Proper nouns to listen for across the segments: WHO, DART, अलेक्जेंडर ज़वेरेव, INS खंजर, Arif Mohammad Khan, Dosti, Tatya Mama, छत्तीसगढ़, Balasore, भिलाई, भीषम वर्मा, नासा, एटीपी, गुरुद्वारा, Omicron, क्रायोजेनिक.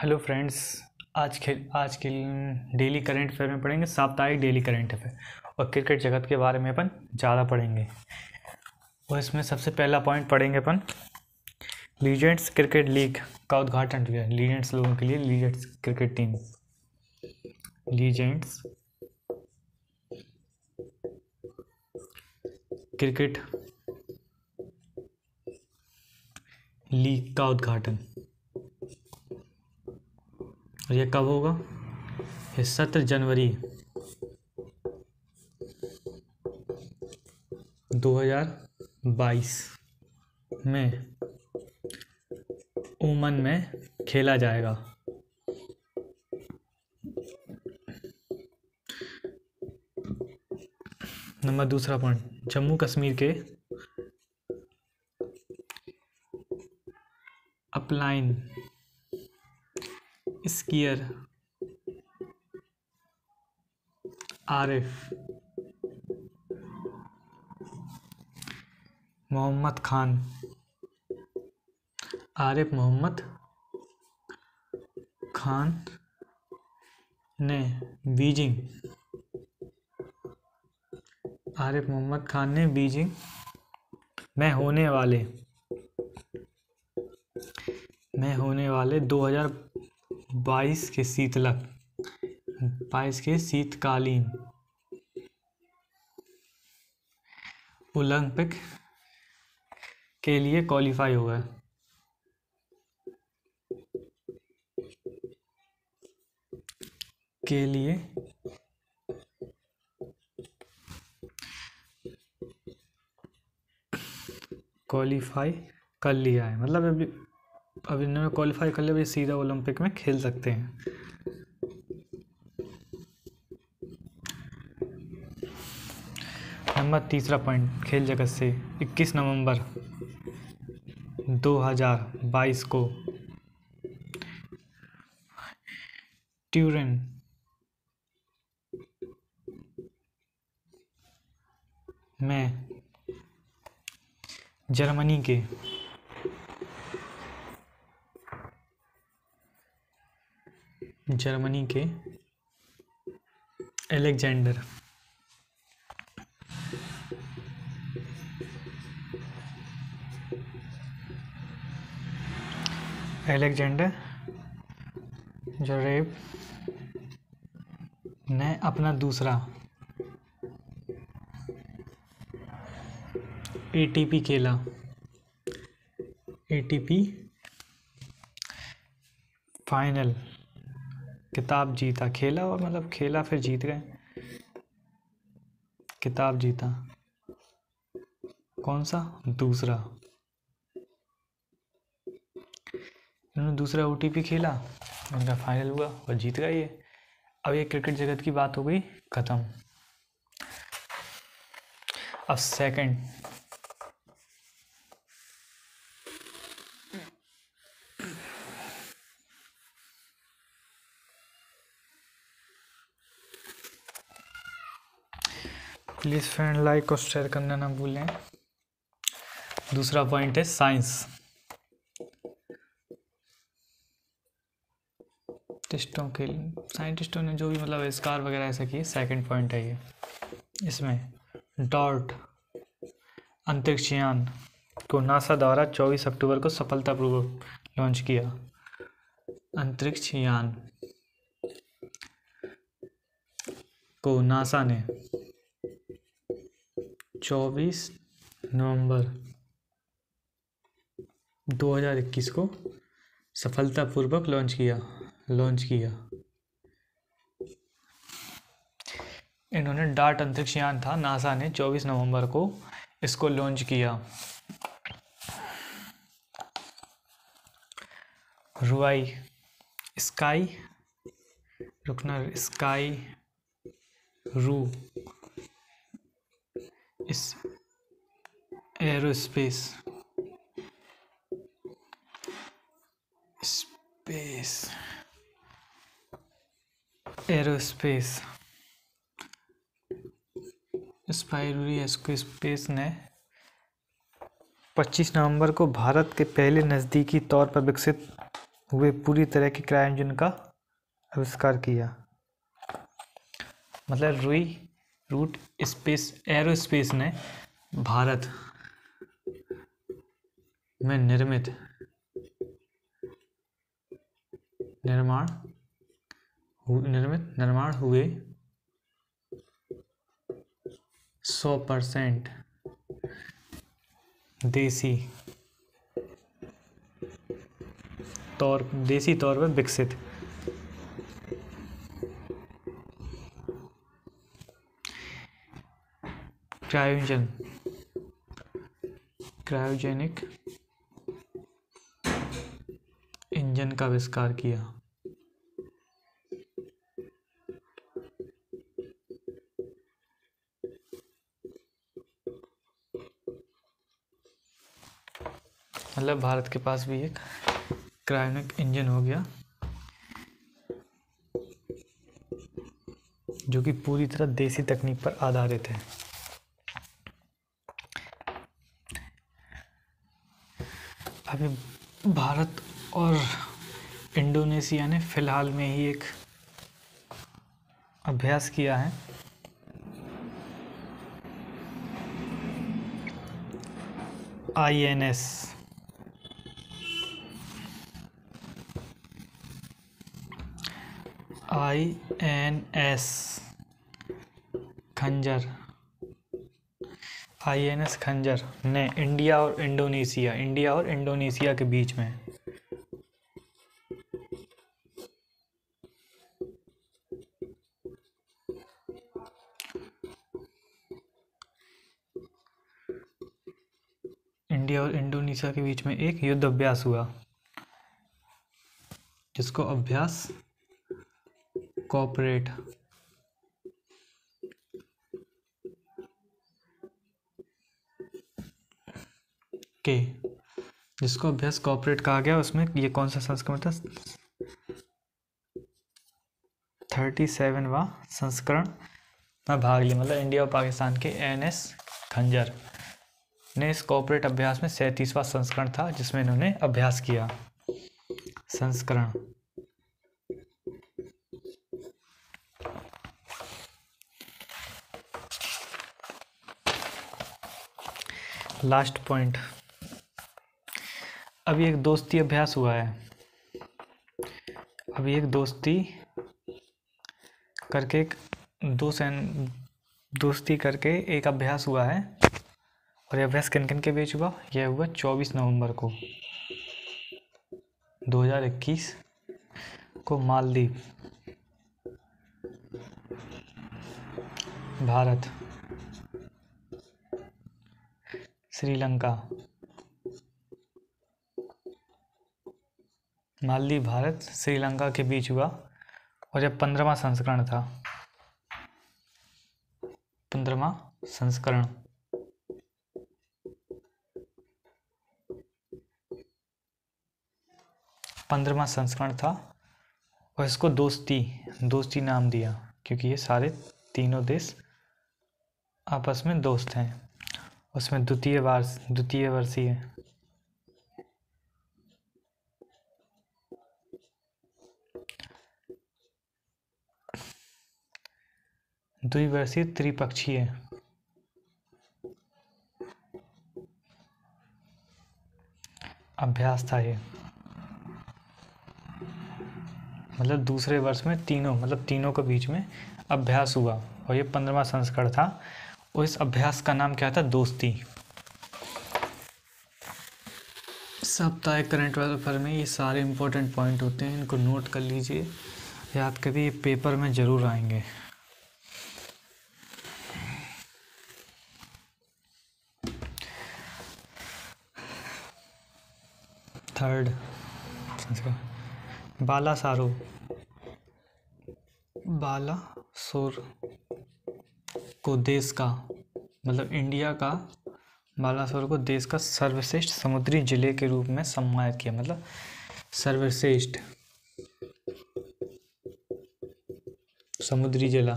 Hello friends, आज के daily current affair में पढ़ेंगे, साप्ताहिक डेली करंट अफेयर और क्रिकेट जगत के बारे में अपन ज़्यादा पढ़ेंगे। और इसमें सबसे पहला पॉइंट पढ़ेंगे अपन लीजेंड्स क्रिकेट लीग का उद्घाटन किया। लीजेंड्स लोगों के लिए legends cricket team, legends cricket league का उद्घाटन, और यह कब होगा? ये 17 जनवरी 2022 में ओमन में खेला जाएगा। नंबर दूसरा पॉइंट, जम्मू कश्मीर के अपलाइन स्कीयर आरिफ मोहम्मद खान, ने बीजिंग में होने वाले 2022 के शीतकालीन ओलंपिक के लिए क्वालिफाई हो गए। मतलब अब इन्होंने क्वालिफाई कर लिया, सीधा ओलंपिक में खेल सकते हैं। नंबर तीसरा पॉइंट, खेल जगत से 21 नवंबर 2022 को ट्यूरिन में जर्मनी के अलेक्जेंडर ज़वेरेव ने अपना दूसरा एटीपी फाइनल खिताब जीता। फिर जीत गए, खिताब जीता। कौन सा? दूसरा। इन्होंने दूसरा ओटीपी खेला, उनका फाइनल हुआ और जीत गए ये। अब ये क्रिकेट जगत की बात हो गई खत्म। अब प्लीज़ फ्रेंड लाइक और शेयर करना ना भूलें। दूसरा पॉइंट है साइंस। साइंटिस्टों ने जो भी आविष्कार वगैरह ऐसा किए, सेकंड पॉइंट है ये। इसमें डार्ट अंतरिक्षयान को नासा द्वारा 24 अक्टूबर को सफलतापूर्वक लॉन्च किया। अंतरिक्षयान को नासा ने 24 नवंबर 2021 को सफलतापूर्वक लॉन्च किया। इन्होंने डार्ट अंतरिक्षयान था, नासा ने 24 नवंबर को इसको लॉन्च किया। इस एरोस्पेस ने 25 नवंबर को भारत के पहले नज़दीकी तौर पर विकसित हुए पूरी तरह के क्रायोजन का आविष्कार किया। मतलब रूई रूट स्पेस एरोस्पेस ने भारत में निर्मित निर्माण हुए 100% देसी तौर पर विकसित क्रायोजेनिक इंजन का आविष्कार किया। मतलब भारत के पास भी एक क्रायोजेनिक इंजन हो गया जो कि पूरी तरह देसी तकनीक पर आधारित है। अभी भारत और इंडोनेशिया ने फिलहाल में ही एक अभ्यास किया है INS खंजर ने इंडिया और इंडोनेशिया के बीच में एक युद्ध अभ्यास हुआ जिसको अभ्यास कॉर्पोरेट कहा गया। उसमें ये कौन सा संस्करण था? 37वां संस्करण में भाग लिया। मतलब इंडिया और पाकिस्तान के INS खंजर ने इस कॉर्पोरेट अभ्यास में 37वां संस्करण था जिसमें इन्होंने अभ्यास किया। संस्करण लास्ट पॉइंट। अभी एक दोस्ती अभ्यास हुआ है। अभी एक दोस्ती करके एक अभ्यास हुआ है और यह अभ्यास किन किन के बीच हुआ? यह हुआ 24 नवंबर को 2021 को मालदीव, भारत, श्रीलंका, मालदीव, भारत, श्रीलंका के बीच हुआ और यह 15वां संस्करण था। 15वां संस्करण। और इसको दोस्ती नाम दिया क्योंकि ये सारे तीनों देश आपस में दोस्त हैं। उसमें द्वितीय वर्षीय है। द्विवर्षीय त्रिपक्षीय है। अभ्यास था ये। मतलब दूसरे वर्ष में तीनों के बीच में अभ्यास हुआ और ये 15वां संस्करण था। और इस अभ्यास का नाम क्या था? दोस्ती। साप्ताहिक करंट अफेयर में ये सारे इम्पोर्टेंट पॉइंट होते हैं, इनको नोट कर लीजिए, याद करिए, पेपर में ज़रूर आएंगे। थर्ड बालासोर को देश का, मतलब इंडिया का, बालासोर को देश का सर्वश्रेष्ठ समुद्री जिले के रूप में सम्मानित किया। मतलब सर्वश्रेष्ठ समुद्री जिला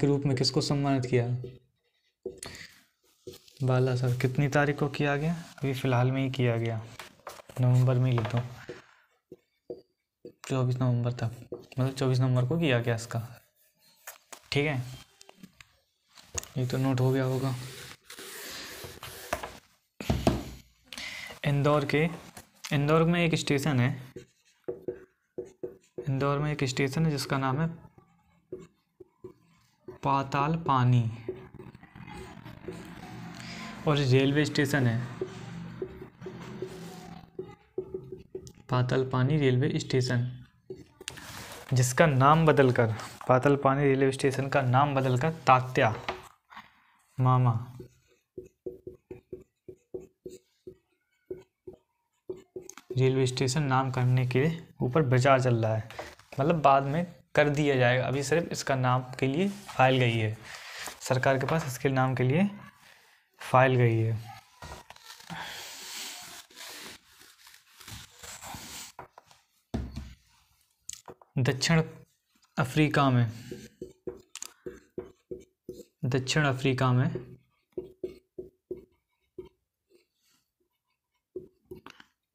के रूप में किसको सम्मानित किया? बालासोर कितनी तारीख को किया गया? अभी फ़िलहाल में ही किया गया, नवंबर में ही लेता हूँ, 24 नवंबर तक, मतलब 24 नवंबर को किया गया इसका। ठीक है, ये तो नोट हो गया होगा। इंदौर में एक स्टेशन है, इंदौर में एक स्टेशन है जिसका नाम है पाताल पानी, और रेलवे स्टेशन है पाताल पानी रेलवे स्टेशन, जिसका नाम बदलकर, पाताल पानी रेलवे स्टेशन का नाम बदलकर तात्या मामा रेलवे स्टेशन नाम करने के ऊपर विचार चल रहा है, मतलब बाद में कर दिया जाएगा, अभी सिर्फ इसका नाम के लिए फाइल गई है सरकार के पास, इसके नाम के लिए फाइल गई है। दक्षिण अफ्रीका में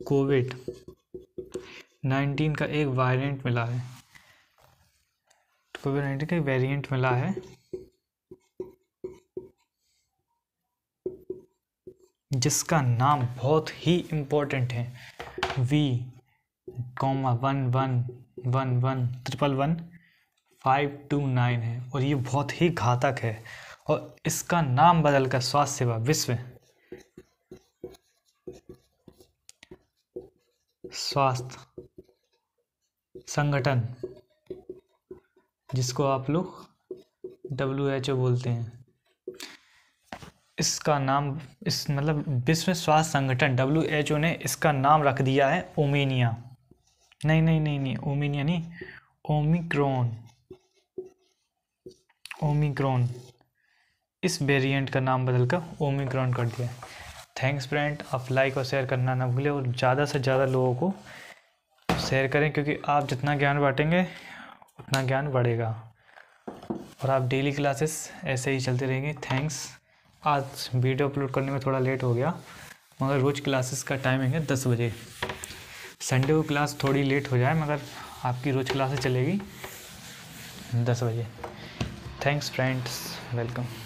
कोविड-19 का एक वेरिएंट मिला है, कोविड-19 का एक वेरिएंट मिला है जिसका नाम बहुत ही इम्पोर्टेंट है, V(11111529) है, और ये बहुत ही घातक है, और इसका नाम बदलकर स्वास्थ्य सेवा विश्व स्वास्थ्य संगठन, जिसको आप लोग WHO बोलते हैं, इसका नाम, इस मतलब विश्व स्वास्थ्य संगठन WHO ने इसका नाम रख दिया है ओमिक्रॉन। इस वेरिएंट का नाम बदलकर ओमिक्रॉन कर दिया है। थैंक्स फ्रेंड, आप लाइक और शेयर करना ना भूलें, और ज़्यादा से ज़्यादा लोगों को शेयर करें, क्योंकि आप जितना ज्ञान बांटेंगे उतना ज्ञान बढ़ेगा, और आप डेली क्लासेस ऐसे ही चलते रहेंगे। थैंक्स, आज वीडियो अपलोड करने में थोड़ा लेट हो गया, मगर रोज़ क्लासेस का टाइमिंग है 10 बजे, संडे को क्लास थोड़ी लेट हो जाए मगर आपकी रोज़ क्लासेस चलेगी 10 बजे। Thanks friends, welcome.